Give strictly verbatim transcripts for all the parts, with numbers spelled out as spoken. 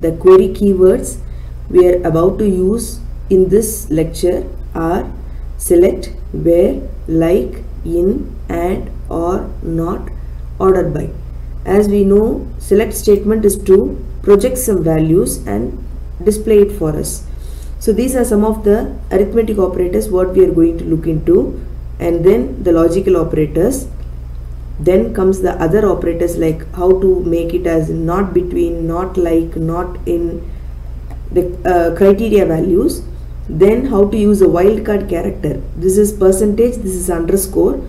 The query keywords we are about to use in this lecture are select, where, like, in, and, or, not, ordered by. As we know, select statement is to project some values and display it for us. So these are some of the arithmetic operators what we are going to look into, and then the logical operators. Then comes the other operators like how to make it as not between, not like, not in, the uh, criteria values. Then how to use a wildcard character. This is percentage, this is underscore.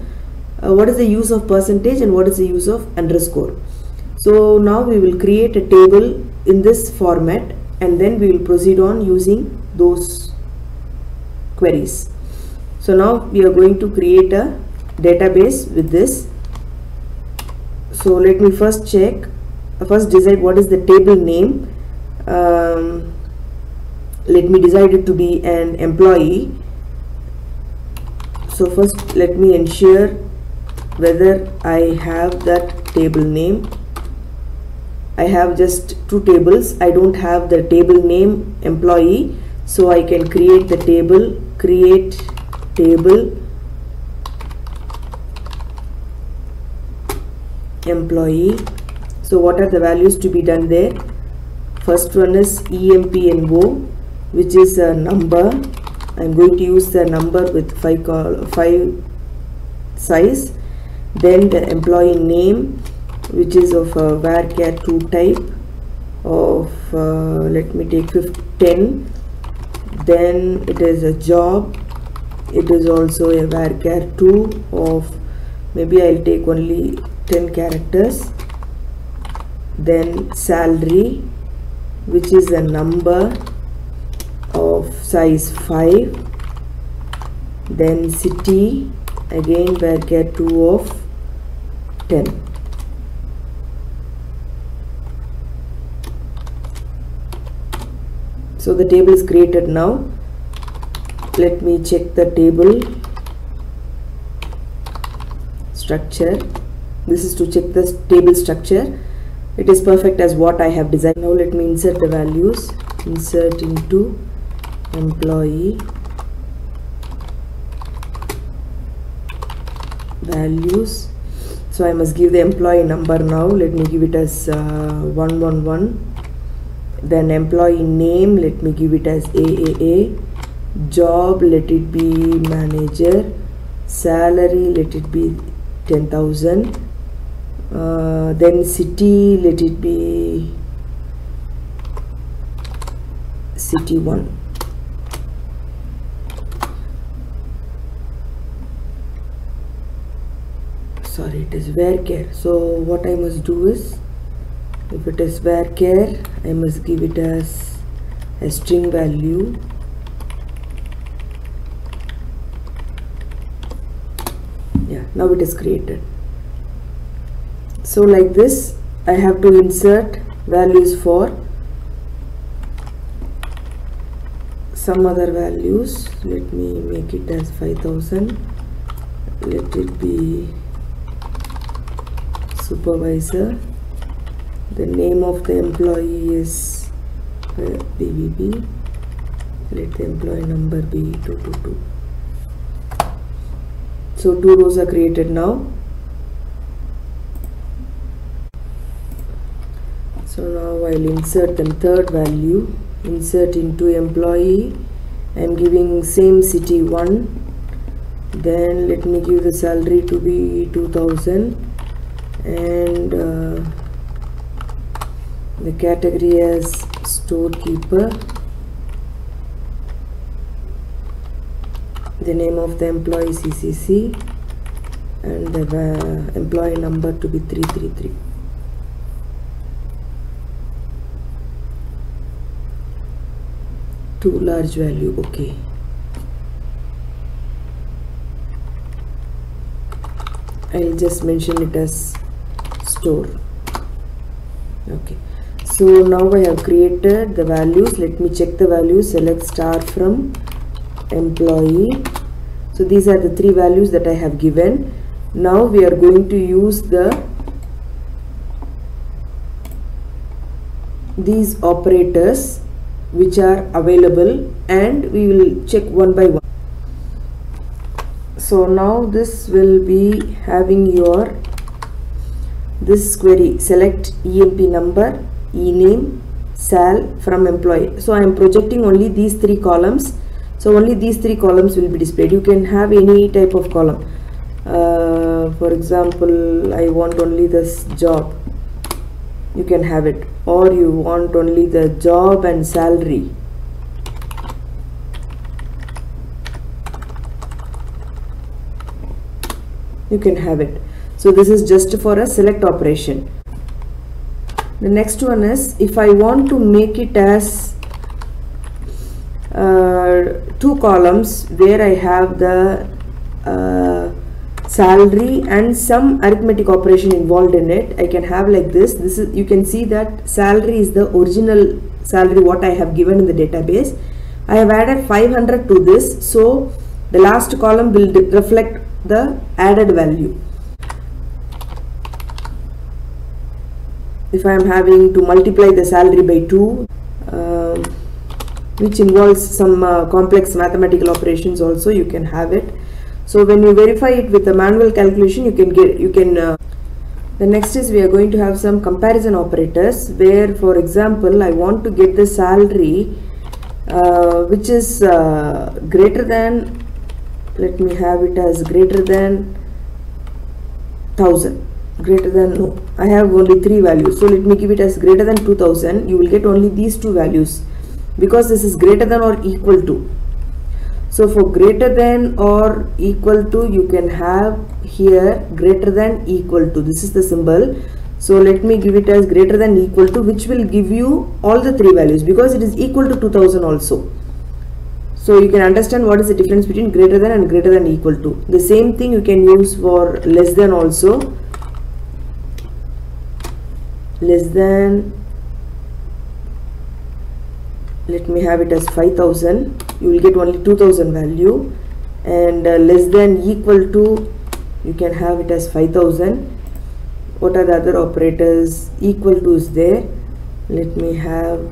Uh, what is the use of percentage and what is the use of underscore? So now we will create a table in this format, and then we will proceed on using those queries. So now we are going to create a database with this. So let me first check, first decide what is the table name. Um, let me decide it to be an employee. So first let me ensure whether I have that table name. I have just two tables. I don't have the table name employee. So I can create the table, create table employee. So what are the values to be done there? First one is E M P N O, which is a number. I'm going to use the number with five col five size. Then the employee name, which is of a varchar two type of uh, let me take ten. Then it is a job. It is also a varchar two of, maybe I'll take only ten characters. Then salary, which is a number of size five. Then city, again varchar two of ten. So the table is created now. Let me check the table structure. This is to check the table structure. It is perfect as what I have designed. Now let me insert the values. Insert into employee values. So I must give the employee number now. Let me give it as uh, one one one. Then employee name, let me give it as A A A. Job, let it be manager. Salary, let it be ten thousand. Uh, then city, let it be city one. Sorry, it is varchar. So what I must do is, if it is varchar, I must give it as a string value. Yeah, now it is created. So like this, I have to insert values for some other values. Let me make it as five thousand. Let it be supervisor. The name of the employee is B B B. Let the employee number be two two two. So two rows are created now. So now I'll insert the third value. Insert into employee. I'm giving same city one. Then let me give the salary to be two thousand, and uh, the category as storekeeper. The name of the employee C C C, and the uh, employee number to be three three three. Two large value, okay. I'll just mention it as store. Okay, so now I have created the values. Let me check the values. Select star from employee. So these are the three values that I have given. Now we are going to use the these operators which are available, and we will check one by one. So now this will be having your this query: select E M P number, E name, sal from employee. So I am projecting only these three columns. So only these three columns will be displayed. You can have any type of column. Uh, for example, I want only this job. You can have it, or you want only the job and salary. You can have it. So this is just for a select operation. The next one is, if I want to make it as uh, two columns where I have the uh, salary and some arithmetic operation involved in it, I can have like this. This is, you can see that salary is the original salary what I have given in the database. I have added five hundred to this, so the last column will reflect the added value. If I am having to multiply the salary by two, uh, which involves some uh, complex mathematical operations also, you can have it. So when you verify it with a manual calculation, you can get you can uh, the next is, we are going to have some comparison operators where, for example, I want to get the salary uh, which is uh, greater than, let me have it as greater than one thousand. Greater than, no, I have only three values, so let me give it as greater than two thousand. You will get only these two values because this is greater than or equal to. So for greater than or equal to, you can have here greater than equal to. This is the symbol, so let me give it as greater than equal to, which will give you all the three values because it is equal to two thousand also. So you can understand what is the difference between greater than and greater than equal to. The same thing you can use for less than also. Less than, let me have it as five thousand, you will get only two thousand value, and uh, less than equal to, you can have it as five thousand. What are the other operators? Equal to is there, let me have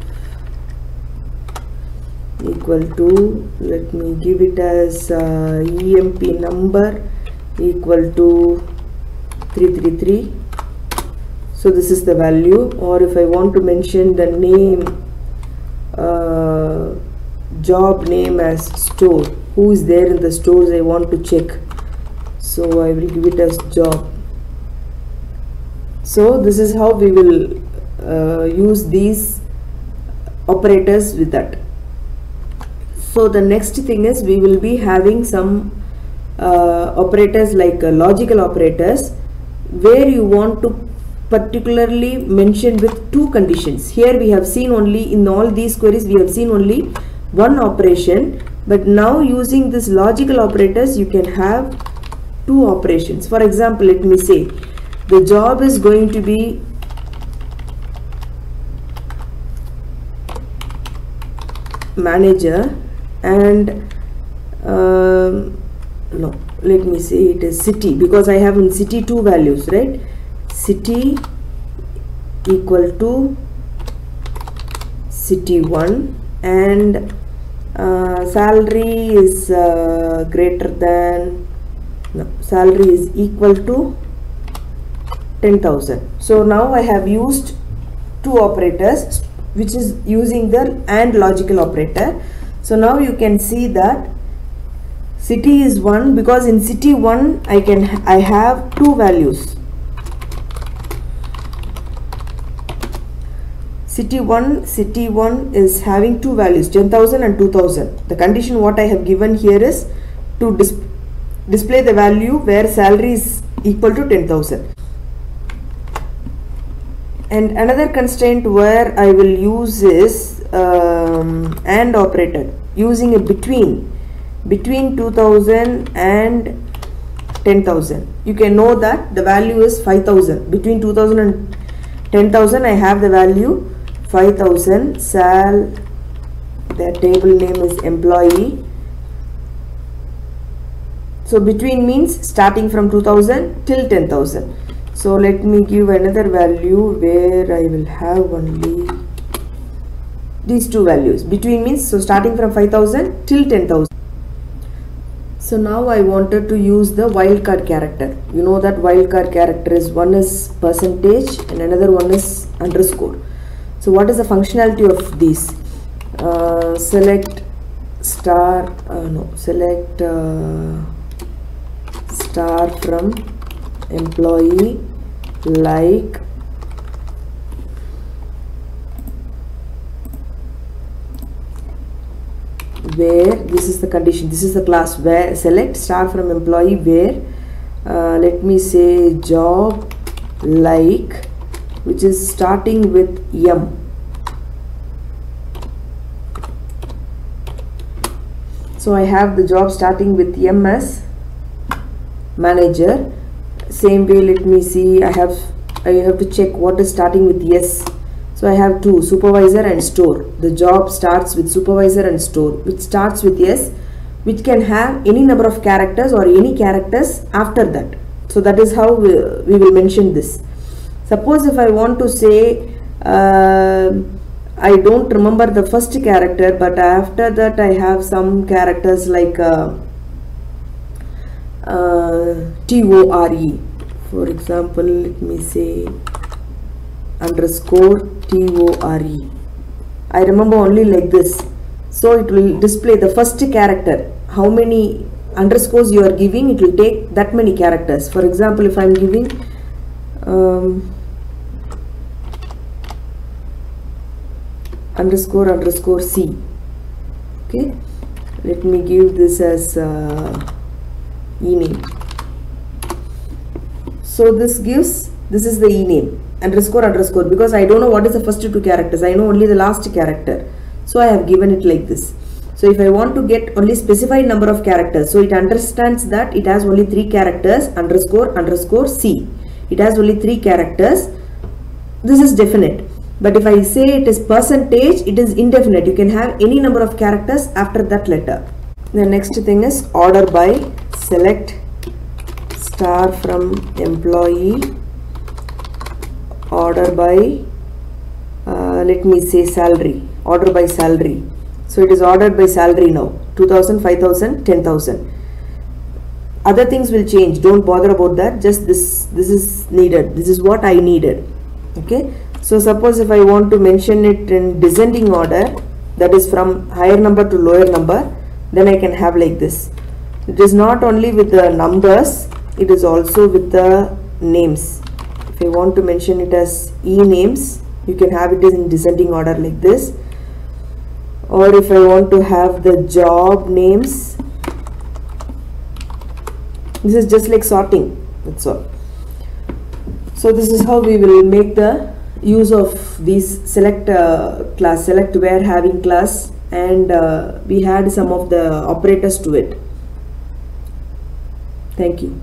equal to, let me give it as uh, E M P number equal to three three three. So this is the value. Or if I want to mention the name, uh, job name as store, who is there in the stores I want to check, so I will give it as job. So this is how we will uh, use these operators with that. So the next thing is, we will be having some uh, operators like uh, logical operators where you want to particularly mentioned with two conditions. Here we have seen only, in all these queries we have seen only one operation, but now using this logical operators you can have two operations. For example, let me say the job is going to be manager, and um, no, let me say it is city, because I have in city two values, right? City equal to city one, and uh, salary is uh, greater than, no, salary is equal to ten thousand. So now I have used two operators, which is using the and logical operator. So now you can see that city is one, because in city one I can I have two values. City one, city one is having two values, ten thousand and two thousand. The condition what I have given here is to dis display the value where salary is equal to ten thousand. And another constraint where I will use is um, and operator, using a between, between two thousand and ten thousand. You can know that the value is five thousand. Between two thousand and ten thousand I have the value five thousand. Sal, their table name is employee. So between means starting from two thousand till ten thousand. So let me give another value where I will have only these two values. Between means, so starting from five thousand till ten thousand. So now I wanted to use the wildcard character. You know that wildcard character is one is percentage and another one is underscore. So what is the functionality of these? Uh, select star, uh, no, select uh, star from employee like where this is the condition, this is the class where select star from employee where uh, let me say job like, which is starting with M. So I have the job starting with M as manager. Same way, let me see, I have I have to check what is starting with S. So I have two, supervisor and store. The job starts with supervisor and store, which starts with S, which can have any number of characters or any characters after that. So that is how we, we will mention this. Suppose if I want to say, uh, I don't remember the first character, but after that I have some characters like uh, uh, T O R E. For example, let me say underscore T O R E. I remember only like this. So it will display the first character. How many underscores you are giving, it will take that many characters. For example, if I am giving um, underscore underscore C. Okay. Let me give this as uh, ename. So this gives, this is the ename. Underscore underscore, because I don't know what is the first two characters, I know only the last character, so I have given it like this. So if I want to get only specified number of characters, so it understands that it has only three characters, underscore underscore C, it has only three characters. This is definite, but if I say it is percentage, it is indefinite. You can have any number of characters after that letter. The next thing is order by. Select star from employee order by uh, let me say salary, order by salary. So it is ordered by salary now, two thousand, five thousand, ten thousand. Other things will change, don't bother about that, just this this is needed, this is what I needed. Okay, so suppose if I want to mention it in descending order, that is from higher number to lower number, then I can have like this. It is not only with the numbers, it is also with the names. If you want to mention it as e-names, you can have it in descending order like this. Or if I want to have the job names, this is just like sorting, that's all. So this is how we will make the use of these select uh, class, select where having class, and uh, we had some of the operators to it. Thank you.